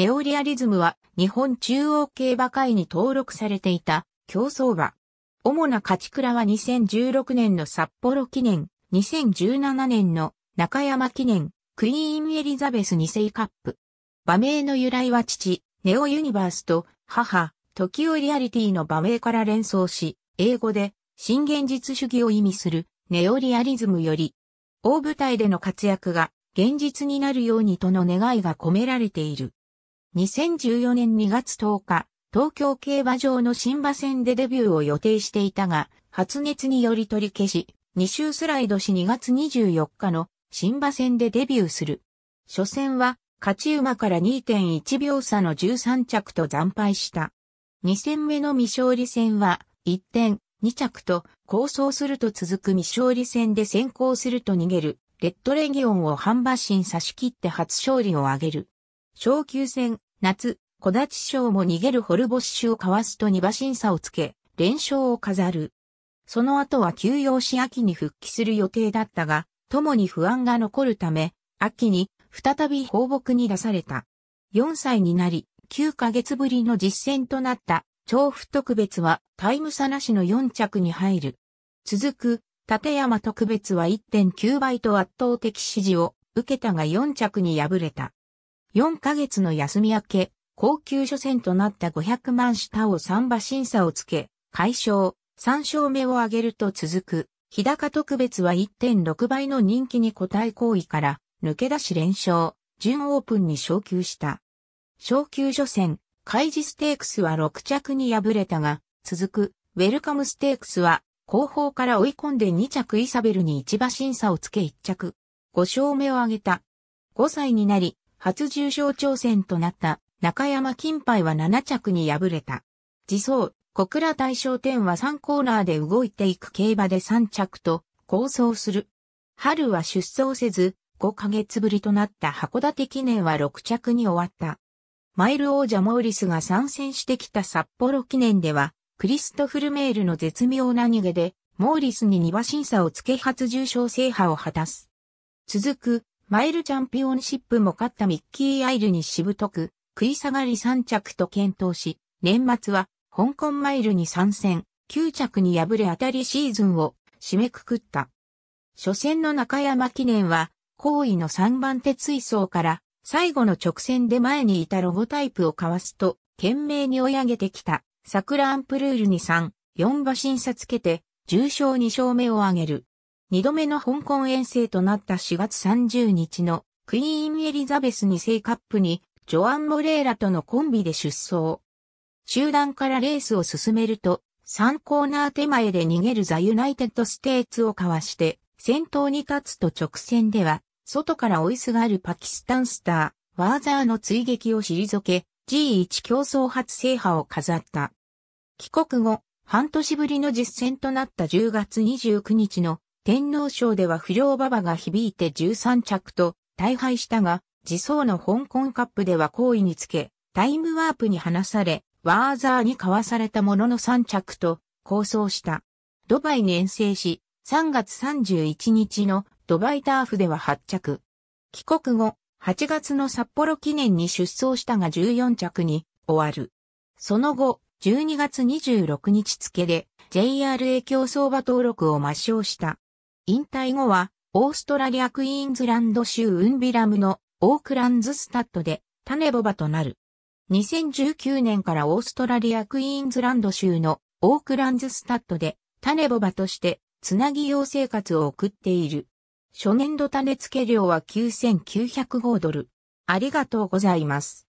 ネオリアリズムは日本中央競馬会に登録されていた競走馬。主な勝ち鞍は2016年の札幌記念、2017年の中山記念、クイーンエリザベス2世カップ。馬名の由来は父、ネオユニバースと母、トキオリアリティの馬名から連想し、英語で新現実主義を意味するネオリアリズムより、大舞台での活躍が現実になるようにとの願いが込められている。2014年2月10日、東京競馬場の新馬戦でデビューを予定していたが、発熱により取り消し、2週スライドし2月24日の新馬戦でデビューする。初戦は、勝ち馬から 2.1 秒差の13着と惨敗した。2戦目の未勝利戦は、1点、2着と、好走すると続く未勝利戦で先行すると逃げる、レッドレギオンを半馬身差し切って初勝利を挙げる。昇級戦、夏。小立賞も逃げるホルボッシュをかわすと2馬身差をつけ、連勝を飾る。その後は休養し秋に復帰する予定だったが、ともに不安が残るため、秋に再び放牧に出された。4歳になり、9ヶ月ぶりの実戦となった、調布特別はタイム差なしの4着に入る。続く、立山特別は 1.9 倍と圧倒的支持を受けたが4着に敗れた。4ヶ月の休み明け、高級初戦となった500万下を3馬身差をつけ、快勝、3勝目を挙げると続く、日高特別は 1.6 倍の人気に応え好位から、抜け出し連勝、準オープンに昇級した。昇級初戦、海事ステークスは6着に敗れたが、続く、ウェルカムステークスは、後方から追い込んで2着イサベルに1馬身差をつけ1着、5勝目を挙げた。5歳になり、初重賞挑戦となった。中山金杯は7着に敗れた。次走、小倉大賞典は3コーナーで動いていく競馬で3着と、好走する。春は出走せず、5ヶ月ぶりとなった函館記念は6着に終わった。マイル王者モーリスが参戦してきた札幌記念では、クリストフ・ルメールの絶妙な逃げで、モーリスに2馬身差をつけ初重賞制覇を果たす。続く、マイルチャンピオンシップも勝ったミッキー・アイルにしぶとく、食い下がり3着と健闘し、年末は香港マイルに参戦、9着に敗れ当たりシーズンを締めくくった。初戦の中山記念は、好位の3番手追走から、最後の直線で前にいたロゴタイプをかわすと、懸命に追い上げてきた、サクラアンプルールに3、4馬身差つけて、重賞2勝目を挙げる。2度目の香港遠征となった4月30日の、クイーンエリザベス2世カップに、ジョアン・モレーラとのコンビで出走。集団からレースを進めると、3コーナー手前で逃げるザ・ユナイテッド・ステーツをかわして、先頭に立つと直線では、外から追いすがるパキスタンスター、ワーザーの追撃を退け、G1 競走初制覇を飾った。帰国後、半年ぶりの実戦となった10月29日の天皇賞では不良馬場が響いて13着と大敗したが、次走の香港カップでは好位につけ、タイムワープに離され、ワーザーにかわされたものの3着と、好走した。ドバイに遠征し、3月31日のドバイターフでは8着。帰国後、8月の札幌記念に出走したが14着に終わる。その後、12月26日付で JRA 競走馬登録を抹消した。引退後は、オーストラリアクイーンズランド州ウンビラムのオークランズスタッドで種牡馬となる。2019年からオーストラリアクイーンズランド州のオークランズスタッドで種牡馬としてつなぎ用生活を送っている。初年度種付け料は$9,905。ありがとうございます。